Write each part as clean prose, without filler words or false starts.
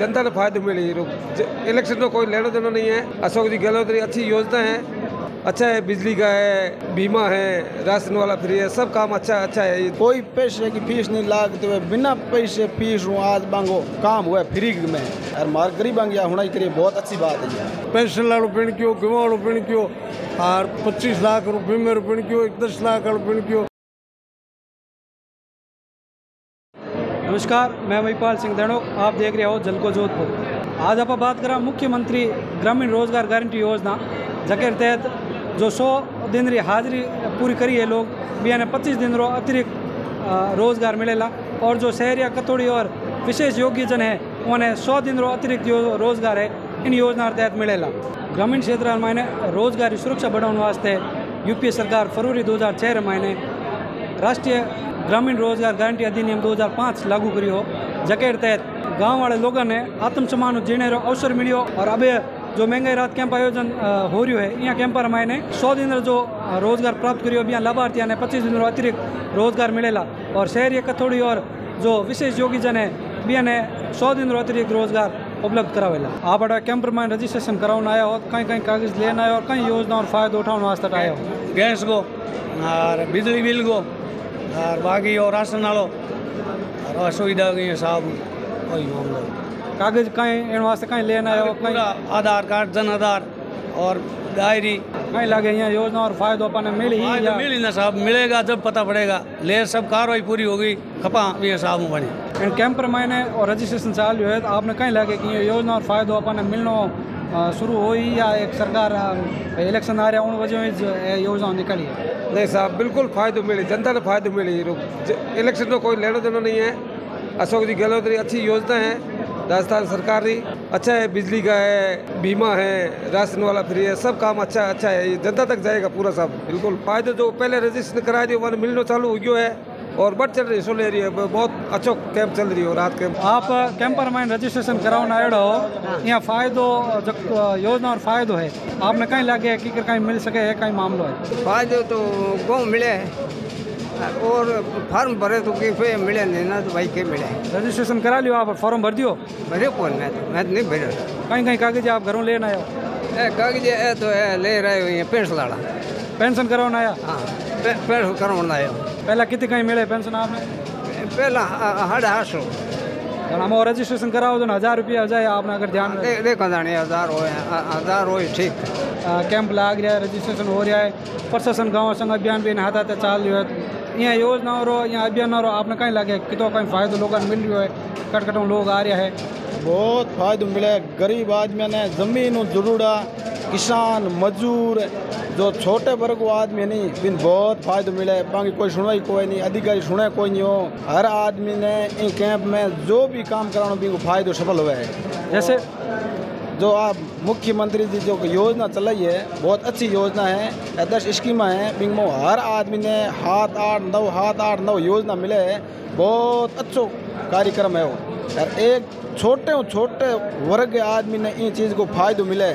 जनता ने फायदा मिले। इलेक्शन में कोई लेना देना नहीं है। अशोक जी गहलोत ने अच्छी योजना है, अच्छा है, बिजली का है, बीमा है, राशन वाला फ्री है, सब काम अच्छा है। कोई पैसे की फीस नहीं लागते हुए, बिना पैसे फीस हूँ आज मांगो काम हुआ फ्री में। और मार गरीब आंगिया होना ही करिए, बहुत अच्छी बात है। पेंशन ला रुपये क्यों, बीमा रुपये क्यों, और 25 लाख रुपये में रुपये क्यों, 10 लाख रुपये क्यों। नमस्कार, मैं महिपाल सिंह धैनोक, आप देख रहे हो झलको जोधपुर। आज आप बात करा मुख्यमंत्री ग्रामीण रोजगार गारंटी योजना, जके तहत जो 100 दिन री हाजरी पूरी करी है लोग बिहाने 25 दिन रो अतिरिक्त रोजगार मिलेला। और जो शहरी कतौड़ी और विशेष योग्यजन है उन्हें 100 दिन रो अतिरिक्त रोजगार है इन योजना के तहत मिलेला। ग्रामीण क्षेत्र मायने रोजगार की सुरक्षा बढ़ाने वास्ते यूपी सरकार फरवरी 2006 मायने राष्ट्रीय ग्रामीण रोजगार गारंटी अधिनियम 2005 लागू करियो, जके तहत गाँव वाले लोगों ने आत्मसम्मान जीने रो अवसर मिलियो। और अब जो महंगाई रात कैंप आयोजन हो रही है, यहाँ कैंपर मायने 100 दिन जो रोजगार प्राप्त करियो यहाँ लाभार्थी ने 25 दिन अतिरिक्त रोजगार मिलेला। और शहरी कथोड़ी और जो विशेष योगीजन है बिया ने 100 दिन अतिरिक्त रोजगार उपलब्ध करावेला। आप अड़ा कैंपर में रजिस्ट्रेशन कराने आया हो, कहीं कहीं कागज लेना आया और कहीं योजना और फायदा उठाने वास्ते आया हो। गैस गो और बिजली बिल गो और बाकी और राशन आलो और असुविधा गई साहब, कागज कहीं इन वास्ते कहीं लेना है, पूरा आधार कार्ड, जन आधार और डायरी कहीं लगे यहाँ योजना और फायदा अपने मिली ही मिली ना साहब। मिलेगा जब पता पड़ेगा, ले सब कार्रवाई पूरी होगी खपा ये साहब बने। कैंप मायने और रजिस्ट्रेशन चालू है, आपने कहीं लगे कि ये योजना और फायदा अपने मिलना शुरू हो ही या एक सरकार इलेक्शन आ रहा है उन वजह योजना निकली है। नहीं साहब, बिल्कुल फायदा मिले, जनता ने फायदा मिले। इलेक्शन में कोई लेना देना नहीं है। अशोक जी गहलोत की अच्छी योजना है राजस्थान सरकार ने, अच्छा है, बिजली का है, बीमा है, राशन वाला फ्री है, सब काम अच्छा है। ये जनता तक जाएगा पूरा साहब, बिल्कुल फायदा जो पहले रजिस्टर कराए थे वहाँ मिलना चालू हो गया है और बढ़ चल रही है, सो ले रही है। बहुत अच्छा कैंप चल रही हो रात कैंप। आप कैंप पर माइन रजिस्ट्रेशन कराओ ना हो, यहाँ फायदो योजना और फायदो है, आपने कहीं लगे कि कहीं मिल सके है, कहीं मामलो है फायदो तो गाँव मिले और फॉर्म भरे तो कैसे मिले नहीं ना, तो भाई के मिले। रजिस्ट्रेशन करा लियो आप, फॉर्म भर दियो। भरे कौन, मैं तो नहीं भरे। कहीं कागज आप घरों लेना आयो, कागज है तो है ले रहे हो, ये पेंशन लाड़ा पेंशन कराओ ना आया। हाँ पेंशन कराओ ना आयो। पहला कितने कहीं मिले पेंशन आपने? पहला 850 हम और रजिस्ट्रेशन कराओ तो 1000 रुपया हो जाए। आपने अगर ध्यान देखो जाने 1000 हो ठीक। कैंप लाग रहा है, रजिस्ट्रेशन हो रहा है, प्रशासन गाँव संग अभियान भी हाथ हाथ चाल रहा है। यहाँ योजना और यहाँ अभियान और आपने कहीं लगे कि तो कहीं फायदा लोगों को मिल रहा है, कटकटों लोग आ रहा है, बहुत फायदा मिले। गरीब आदमी ने जमीन जरूरा, किसान मजदूर जो छोटे वर्ग को आदमी नहीं बिन बहुत फायदा मिले। बाकी कोई सुनवाई कोई नहीं, अधिकारी सुने कोई नहीं हो। हर आदमी ने इन कैंप में जो भी काम कराना भी फायदो सफल हुआ है। जैसे जो आप मुख्यमंत्री जी जो योजना चलाई है, बहुत अच्छी योजना है, 10 स्कीम हैं बिंगमो। हर आदमी ने हाथ 8-9 योजना मिले है, बहुत अच्छो कार्यक्रम है वो। और एक छोटे वर्ग के आदमी ने इन चीज़ को फायदो मिले।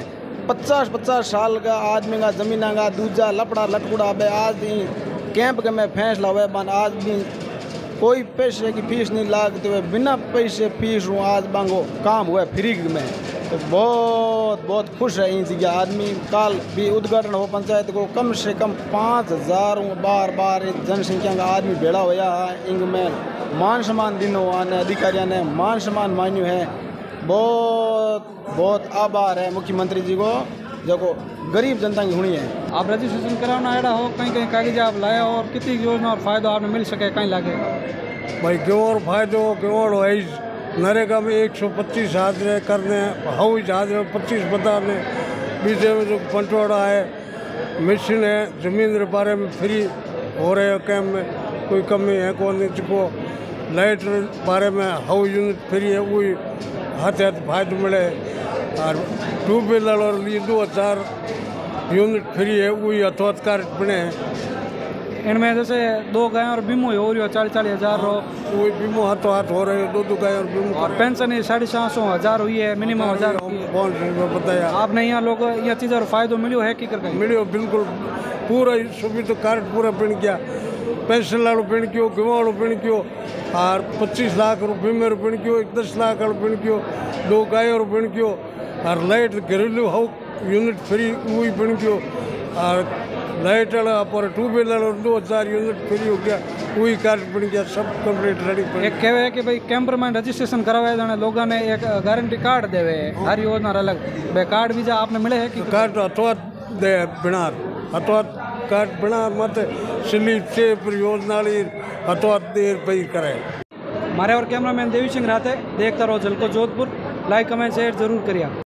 50-50 साल का आदमी का जमीना का दूजा लपड़ा लटकुड़ा आज कैंप के में फैसला हुआ है। आज भी कोई पैसे की फीस नहीं लागते हुए, बिना पैसे फीस हूँ आज मांगो काम हुआ फ्री में, तो बहुत खुश है इन जगह आदमी। कल भी उद्घाटन हो पंचायत को, कम से कम 5000 बार जनसंख्या का आदमी भेड़ा हुआ है। इनमें मान सम्मान दिनों आने अधिकारियों ने मान सम्मान मान्यो है। बहुत आभार है मुख्यमंत्री जी को जो को गरीब जनता की होनी है। आप रजिस्ट्रेशन कराना आया हो, कहीं कागज आप लाया हो और कितनी योजना और फायदा आपने मिल सके कहीं लागे? भाई क्यों फायदो क्यों नरेगा में 125 हाजरे करने हाउस हाजरे 25 बताने बीच में जो पंटवाड़ा है, मिशन है, जमीन के बारे में फ्री हो रहे हो। कैंप में कोई कमी है कौन नहीं को, लाइट बारे में हाउस यूनिट फ्री है, वही हाथ फायदा मिले। और 2 व्हीलर और 2000 यूनिट फ्री है, वही हथोत कार्य बने हैं। इनमें जैसे 2 गाय और बीमो हो रही हो 40-40 हज़ार रो, वो बीमो हाथों हाथ हो रहे हो, 2-2 गाय और बीमो। और पेंशन 750 हज़ार हुई है मिनिमम 1000 बताया आपने। यहाँ लोग यह चीज़ और फायदो मिलो है कि कर मिलो बिल्कुल पूरा सुविधा कार्ड पूरा बन गया। पेंशन अड़पिण कियो गेहूँ अड़पिण कियो और 25 लाख रुपये में अड़पिण कियो 10 लाख अड़पिण कियो 2 गाय अड़पिण कियो और लाइट घरेलू हाउस यूनिट फ्री वो पिण कियो और लाइट पर ट्यूबवेल 2000 यूनिट फ्री हो गया वही कार्ड बन गया सब कंप्लीट रेडी पड़ी। एक कहवे है कि भाई कैंपर में रजिस्ट्रेशन करवाए जाने लोगों ने एक गारंटी कार्ड देवे हर योजना अलग बे कार्ड बीजा आपने मिले है कि कार्ड अथवा दे बिना अथवा कार्ड बिना मत स्लिप से परियोजना अथवा देर पर करें। हमारे और कैमरामैन देवी सिंह राते देखता रहो झलको जोधपुर। लाइक कमेंट शेयर जरूर करिए।